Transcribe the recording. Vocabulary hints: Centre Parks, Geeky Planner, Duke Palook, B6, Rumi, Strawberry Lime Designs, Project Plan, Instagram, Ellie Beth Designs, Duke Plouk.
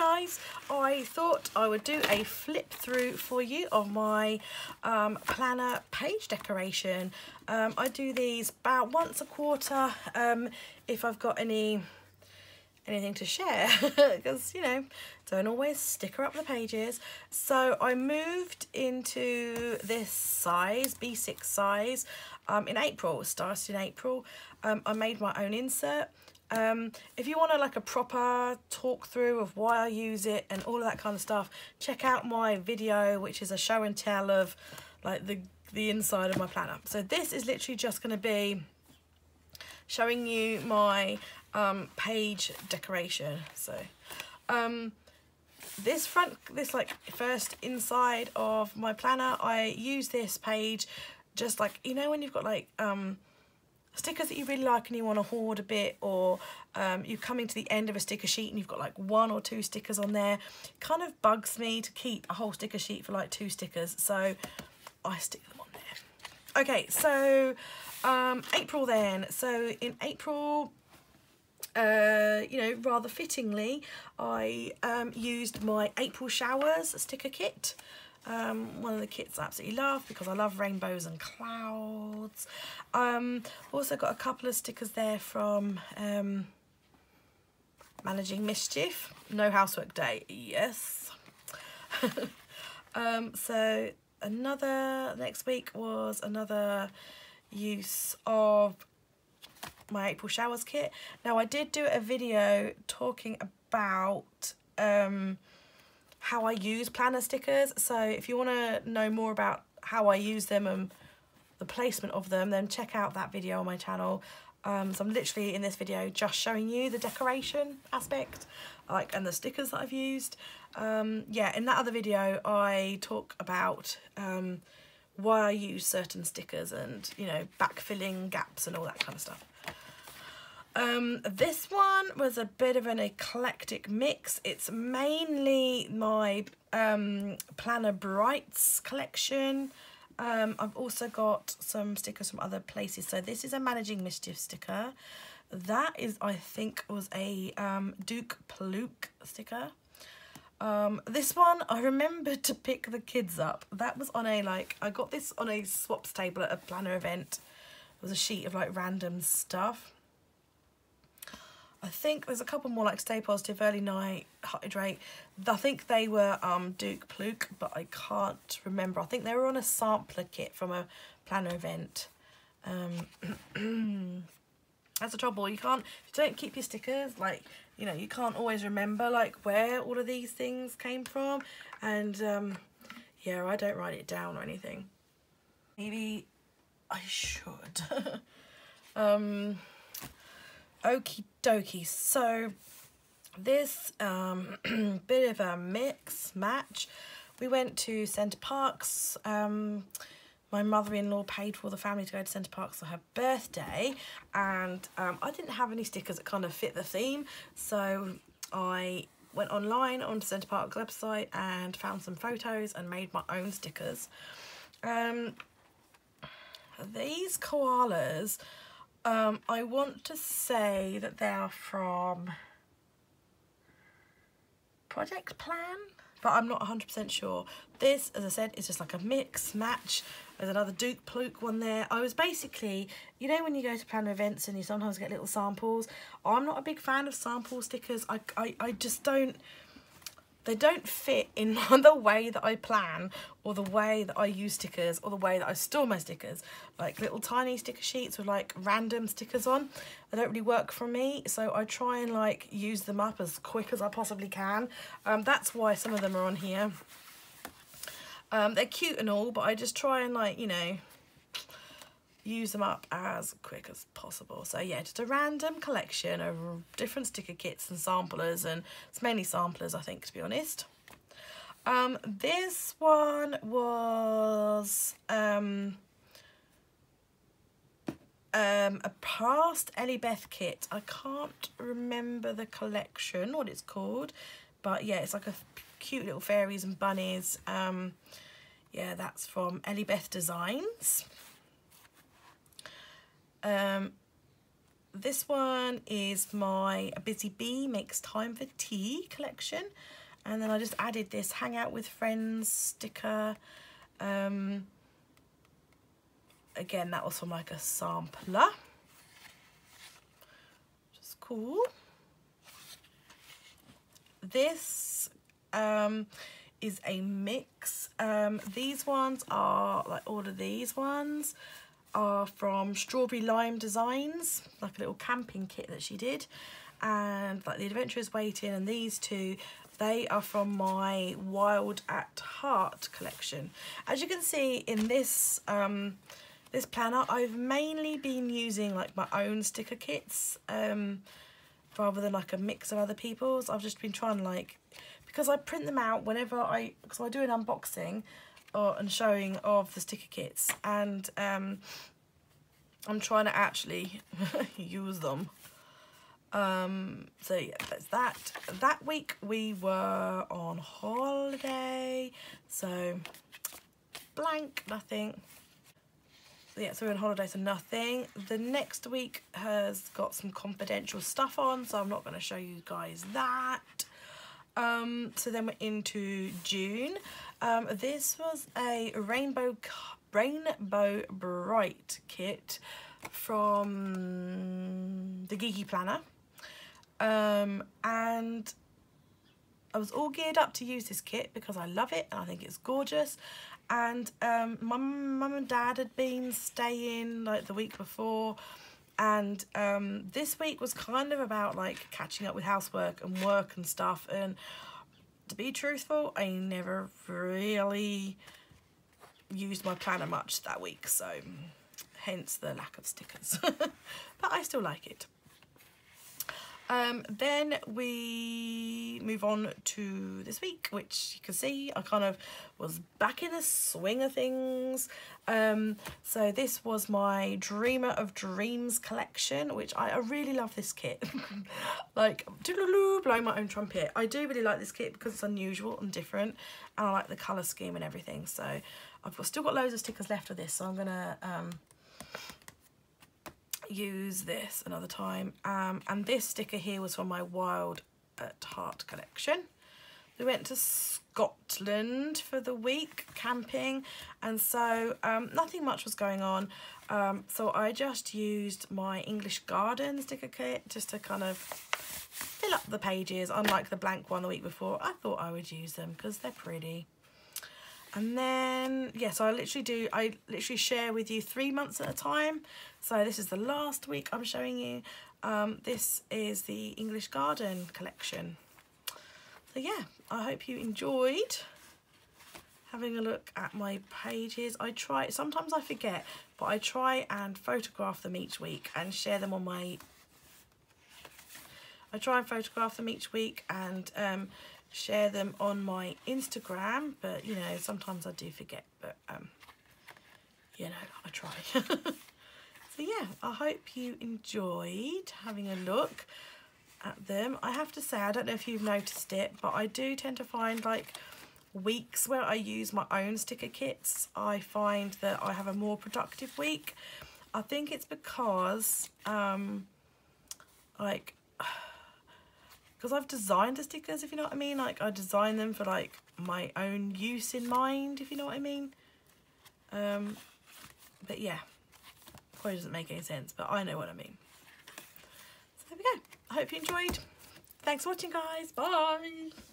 guys, I thought I would do a flip through for you on my planner page decoration. I do these about once a quarter if I've got anything to share because, you know, don't always sticker up the pages. So I moved into this size, B6 size, in April. It started in April. I made my own insert. If you want like a proper talk through of why I use it and all of that kind of stuff, check out my video, which is a show and tell of like the inside of my planner. So this is literally just going to be showing you my page decoration. So this like first inside of my planner, I use this page just like, you know, when you've got like stickers that you really like and you want to hoard a bit, or you're coming to the end of a sticker sheet and you've got like 1 or 2 stickers on there. It kind of bugs me to keep a whole sticker sheet for like 2 stickers, so I stick them on there. Okay, so April then. So in April, you know, rather fittingly, I used my April Showers sticker kit. One of the kits I absolutely love because I love rainbows and clouds. Also got a couple of stickers there from Managing Mischief, No Housework Day, yes. So next week was another use of my April Showers kit. Now I did do a video talking about how I use planner stickers, so if you want to know more about how I use them and the placement of them, then check out that video on my channel. So I'm literally in this video just showing you the decoration aspect, like, and the stickers that I've used. Yeah, in that other video I talk about why I use certain stickers and, you know, backfilling gaps and all that kind of stuff. This one was a bit of an eclectic mix. It's mainly my Planner Brights collection. I've also got some stickers from other places. So this is a Managing Mischief sticker. That is, I think, was a Duke Palook sticker. This one, I remembered to pick the kids up. That was on a, like, I got this on a swaps table at a planner event. It was a sheet of like random stuff. I think there's a couple more like Stay Positive, Early Night, Hydrate. I think they were Duke Plouk, but I can't remember. I think they were on a sampler kit from a planner event. That's the trouble. You can't, if you don't keep your stickers, like, you know, you can't always remember like where all of these things came from. And yeah, I don't write it down or anything. Maybe I should. Okie dokie, so this bit of a mix match. We went to Centre Parks. My mother-in-law paid for the family to go to Centre Parks for her birthday, and I didn't have any stickers that kind of fit the theme, so I went online onto Centre Parks website and found some photos and made my own stickers. These koalas, I want to say that they are from Project Plan, but I'm not 100% sure. This, as I said, is just like a mix match. There's another Duke Plouk one there. I was basically, you know, when you go to planner events and you sometimes get little samples. I'm not a big fan of sample stickers. I just don't, they don't fit in the way that I plan or the way that I use stickers or the way that I store my stickers. Like little tiny sticker sheets with like random stickers on, they don't really work for me, so I try and like use them up as quick as I possibly can. That's why some of them are on here. They're cute and all, but I just try and, like, you know, use them up as quick as possible. So yeah, just a random collection of different sticker kits and samplers, and it's mainly samplers, I think, to be honest. This one was a past Ellie Beth kit. I can't remember the collection, what it's called, but yeah, it's like a cute little fairies and bunnies. Yeah, that's from Ellie Beth Designs. This one is my Busy Bee Makes Time for Tea collection, and then I just added this Hang Out with Friends sticker. Again, that was from like a sampler, which is cool. This is a mix. These ones are like, all of these ones are from Strawberry Lime Designs, like a little camping kit that she did, and like the Adventurous Waiting, and these two, they are from my Wild at Heart collection. As you can see in this this planner, I've mainly been using like my own sticker kits rather than like a mix of other people's. I've just been trying, like, because I print them out whenever I, because I do an unboxing and showing of the sticker kits, and I'm trying to actually use them. So yeah, that's that. That week we were on holiday, so blank, nothing. So yeah, so we're on holiday, so nothing. The next week has got some confidential stuff on, so I'm not going to show you guys that. So then we're into June. This was a Rainbow Bright kit from the Geeky Planner, and I was all geared up to use this kit because I love it and I think it's gorgeous. And my mum and dad had been staying like the week before, and this week was kind of about like catching up with housework and work and stuff, and to be truthful, I never really used my planner much that week, so hence the lack of stickers. But I still like it. Then we move on to this week, which you can see I kind of was back in the swing of things. So this was my Dreamer of Dreams collection, which I really love this kit. Like, blowing my own trumpet. I do really like this kit because it's unusual and different, and I like the colour scheme and everything. So I've still got loads of stickers left of this, so I'm going to use this another time. And this sticker here was from my Wild at Heart collection. We went to Scotland for the week camping, and so nothing much was going on, so I just used my English Garden sticker kit just to kind of fill up the pages. Unlike the blank one the week before, I thought I would use them because they're pretty. And then, yeah, so I literally share with you 3 months at a time. So this is the last week I'm showing you. This is the English Garden collection. So yeah, I hope you enjoyed having a look at my pages. Sometimes I forget, but I try and photograph them each week and share them on my, share them on my Instagram, but you know, sometimes I do forget, but you know, I try. So yeah, I hope you enjoyed having a look at them. I have to say, I don't know if you've noticed it, but I do tend to find like weeks where I use my own sticker kits, I find that I have a more productive week. I think it's because because I've designed the stickers, if you know what I mean. Like, I design them for like my own use in mind, if you know what I mean. But yeah, probably doesn't make any sense, but I know what I mean. So there we go. I hope you enjoyed. Thanks for watching, guys. Bye.